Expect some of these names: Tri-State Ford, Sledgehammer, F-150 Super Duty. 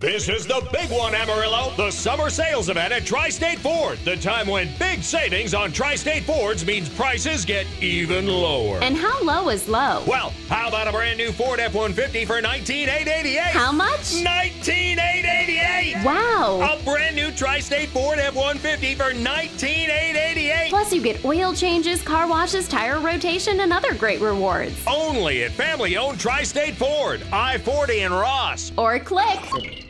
This is the big one, Amarillo. The summer sales event at Tri-State Ford. The time when big savings on Tri-State Fords means prices get even lower. And how low is low? Well, how about a brand new Ford F-150 for $19,888? How much? $19,888! Wow! A brand new Tri-State Ford F-150 for $19,888! Plus you get oil changes, car washes, tire rotation, and other great rewards. Only at family-owned Tri-State Ford, I-40 and Ross. Or click.